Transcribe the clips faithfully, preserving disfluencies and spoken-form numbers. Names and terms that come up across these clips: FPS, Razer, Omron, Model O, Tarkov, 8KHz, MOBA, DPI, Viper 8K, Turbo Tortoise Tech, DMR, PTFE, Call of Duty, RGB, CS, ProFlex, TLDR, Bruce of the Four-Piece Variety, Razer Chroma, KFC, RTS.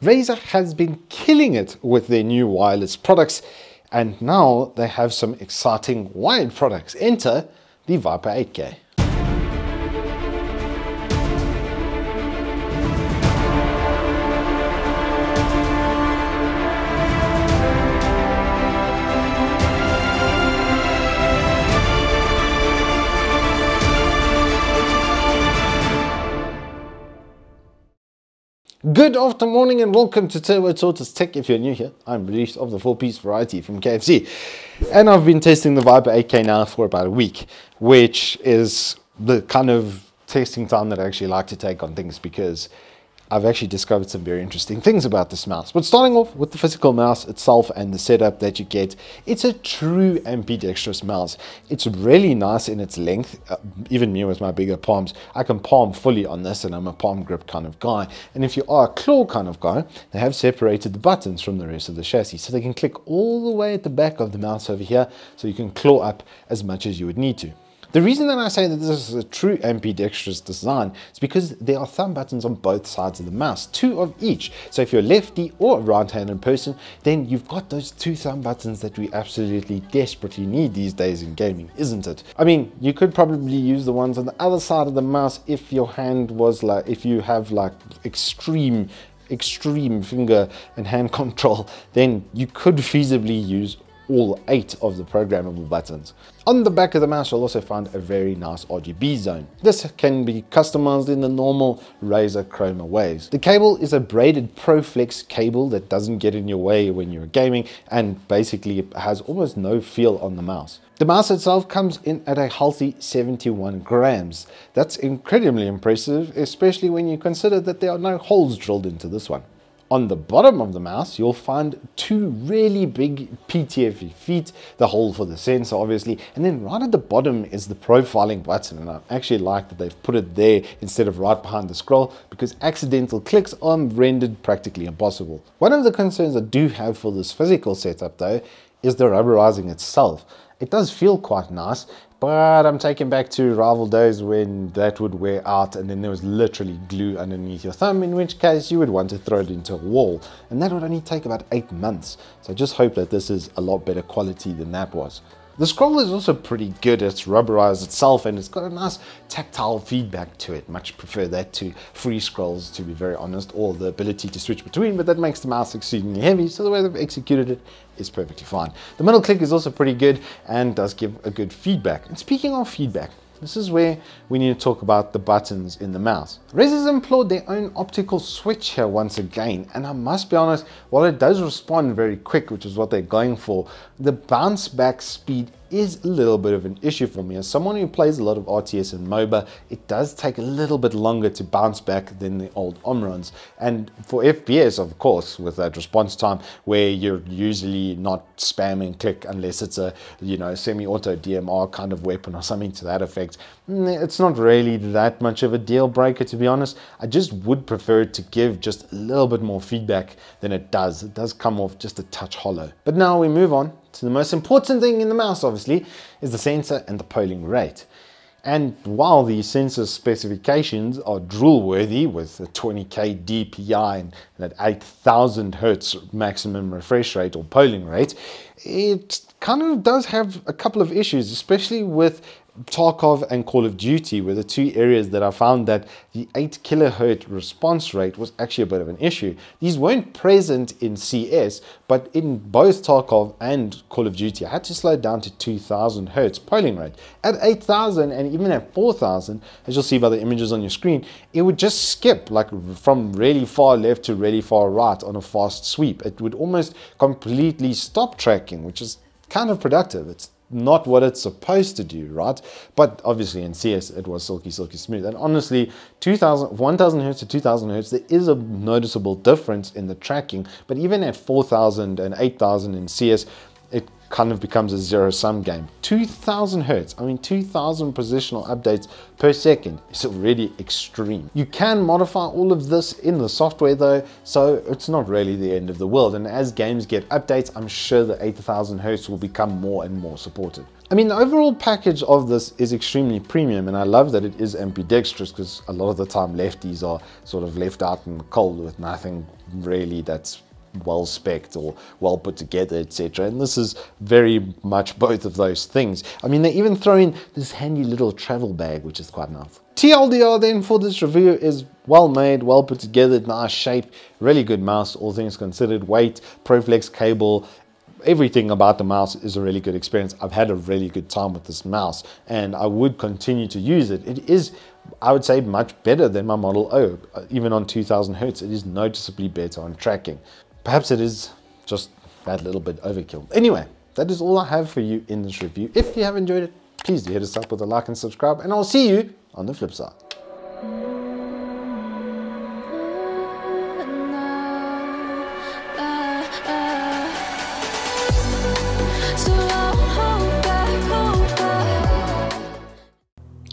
Razer has been killing it with their new wireless products, and now they have some exciting wired products. Enter the Viper eight K. Good afternoon, morning, and welcome to Turbo Tortoise Tech. If you're new here, I'm Bruce of the Four-Piece Variety from K F C, and I've been testing the Viper eight K now for about a week, which is the kind of testing time that I actually like to take on things, because I've actually discovered some very interesting things about this mouse. But starting off with the physical mouse itself and the setup that you get, it's a true ambidextrous mouse. It's really nice in its length. Uh, even me with my bigger palms, I can palm fully on this, and I'm a palm grip kind of guy. And if you are a claw kind of guy, they have separated the buttons from the rest of the chassis, so they can click all the way at the back of the mouse over here, so you can claw up as much as you would need to. The reason that I say that this is a true ambidextrous design is because there are thumb buttons on both sides of the mouse, two of each. So if you're a lefty or a right-handed person, then you've got those two thumb buttons that we absolutely desperately need these days in gaming, isn't it? I mean, you could probably use the ones on the other side of the mouse if your hand was like, if you have like extreme, extreme finger and hand control, then you could feasibly use all eight of the programmable buttons. On the back of the mouse, you'll also find a very nice R G B zone. This can be customized in the normal Razer Chroma ways. The cable is a braided ProFlex cable that doesn't get in your way when you're gaming, and basically it has almost no feel on the mouse. The mouse itself comes in at a healthy seventy-one grams. That's incredibly impressive, especially when you consider that there are no holes drilled into this one. On the bottom of the mouse, you'll find two really big P T F E feet, the hole for the sensor obviously, and then right at the bottom is the profiling button, and I actually like that they've put it there instead of right behind the scroll, because accidental clicks are rendered practically impossible. One of the concerns I do have for this physical setup though is the rubberizing itself. It does feel quite nice, but I'm taken back to rival days when that would wear out and then there was literally glue underneath your thumb, in which case you would want to throw it into a wall, and that would only take about eight months. So I just hope that this is a lot better quality than that was. The scroll is also pretty good. It's rubberized itself and it's got a nice tactile feedback to it. Much prefer that to free scrolls, to be very honest, or the ability to switch between, but that makes the mouse exceedingly heavy, so the way they've executed it is perfectly fine. The middle click is also pretty good and does give a good feedback. And speaking of feedback, this is where we need to talk about the buttons in the mouse. Razer's employed their own optical switch here once again, and I must be honest, while it does respond very quick, which is what they're going for, the bounce back speed is a little bit of an issue for me. As someone who plays a lot of R T S and MOBA, it does take a little bit longer to bounce back than the old Omrons. And for F P S, of course, with that response time, where you're usually not spamming click unless it's a, you know, semi-auto D M R kind of weapon or something to that effect, it's not really that much of a deal breaker, to be honest. I just would prefer it to give just a little bit more feedback than it does. It does come off just a touch hollow. But now we move on. So the most important thing in the mouse, obviously, is the sensor and the polling rate. And while the sensor specifications are drool-worthy, with a twenty K D P I and that eight thousand hertz maximum refresh rate or polling rate, it kind of does have a couple of issues, especially with Tarkov and Call of Duty were the two areas that I found that the eight kilohertz response rate was actually a bit of an issue. These weren't present in C S, but in both Tarkov and Call of Duty, I had to slow down to two thousand hertz polling rate. At eight thousand and even at four thousand, as you'll see by the images on your screen, it would just skip like from really far left to really far right on a fast sweep. It would almost completely stop tracking, which is kind of productive. It's not what it's supposed to do, right? But obviously in C S it was silky silky smooth, and honestly one thousand hertz to two thousand hertz, there is a noticeable difference in the tracking, but even at four thousand and eight thousand in C S, it kind of becomes a zero-sum game. two thousand hertz, I mean two thousand positional updates per second is already extreme. You can modify all of this in the software though, so it's not really the end of the world, and as games get updates, I'm sure the eight thousand hertz will become more and more supported. I mean, the overall package of this is extremely premium, and I love that it is ambidextrous, because a lot of the time lefties are sort of left out in the cold with nothing really that's well specced or well put together, etc. And this is very much both of those things. I mean, they even throw in this handy little travel bag, which is quite nice. T L D R then for this review is well made, well put together, nice shape, really good mouse, all things considered, weight, ProFlex cable, everything about the mouse is a really good experience. I've had a really good time with this mouse, and I would continue to use it. It is, I would say, much better than my Model O. Even on two thousand hertz, it is noticeably better on tracking. Perhaps it is just that little bit overkill. Anyway, that is all I have for you in this review. If you have enjoyed it, please do hit us up with a like and subscribe, and I'll see you on the flip side.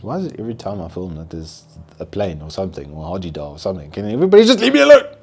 Why is it every time I film that there's a plane or something, or Haji Dal or something? Can everybody just leave me alone?